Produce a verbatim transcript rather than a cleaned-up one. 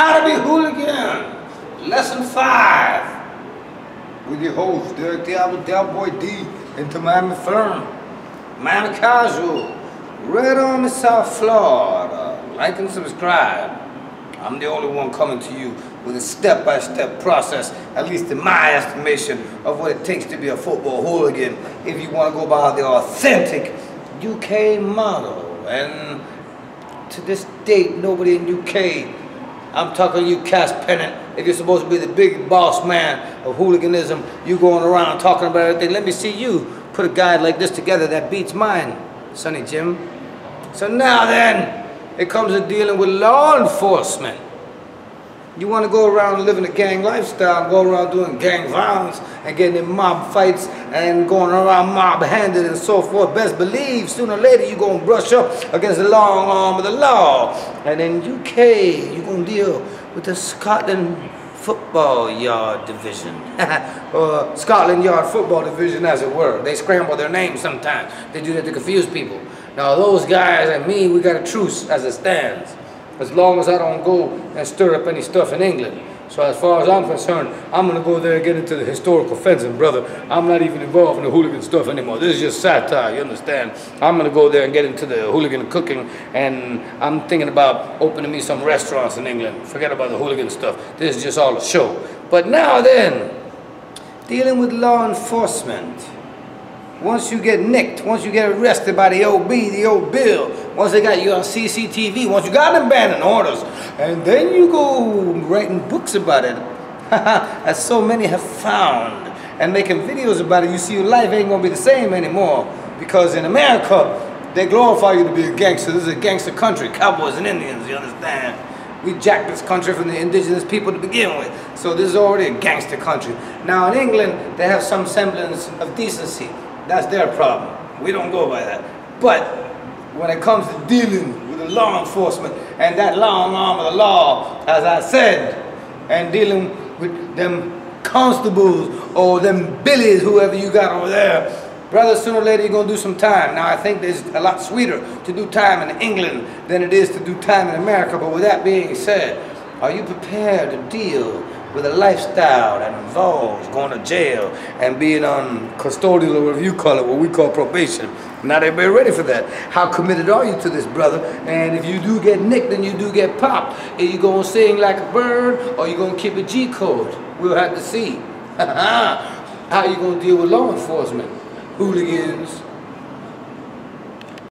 How to be hooligan. Lesson five. With your host, Derek Diablo, Del Boy D, into Miami firm. Miami Casual. Right on the South Florida. Like and subscribe. I'm the only one coming to you with a step-by-step process, at least in my estimation, of what it takes to be a football hooligan if you want to go by the authentic U K model. And to this date, nobody in U K, I'm talking to you, Cass Pennant, if you're supposed to be the big boss man of hooliganism, you going around talking about everything, let me see you put a guide like this together that beats mine, Sonny Jim. So now then, it comes to dealing with law enforcement. You want to go around living a gang lifestyle, go around doing gang violence and getting in mob fights and going around mob-handed and so forth. Best believe, sooner or later, you're going to brush up against the long arm of the law. And in U K, you're going to deal with the Scotland Football Yard Division. Or Scotland Yard Football Division, as it were. They scramble their names sometimes. They do that to confuse people. Now those guys and me, we got a truce as it stands, as long as I don't go and stir up any stuff in England. So as far as I'm concerned, I'm going to go there and get into the historical fencing, brother. I'm not even involved in the hooligan stuff anymore. This is just satire, you understand? I'm going to go there and get into the hooligan cooking, and I'm thinking about opening me some restaurants in England. Forget about the hooligan stuff. This is just all a show. But now then, dealing with law enforcement. Once you get nicked, once you get arrested by the O B, the old bill, once they got you on C C T V, once you got them banning orders, and then you go writing books about it, as so many have found, and making videos about it, you see your life ain't gonna be the same anymore, because in America, they glorify you to be a gangster. This is a gangster country, cowboys and Indians, you understand? We jacked this country from the indigenous people to begin with, so this is already a gangster country. Now in England, they have some semblance of decency. That's their problem. We don't go by that. But when it comes to dealing with the law enforcement and that long arm of the law, as I said, and dealing with them constables or them billies, whoever you got over there, brother, sooner or later you're going to do some time. Now I think it's a lot sweeter to do time in England than it is to do time in America. But with that being said, are you prepared to deal with a lifestyle that involves going to jail and being on custodial review, call it what we call probation? Not everybody ready for that. How committed are you to this, brother? And if you do get nicked, then you do get popped. Are you gonna sing like a bird, or you gonna keep a G code? We'll have to see. How you gonna deal with law enforcement, hooligans,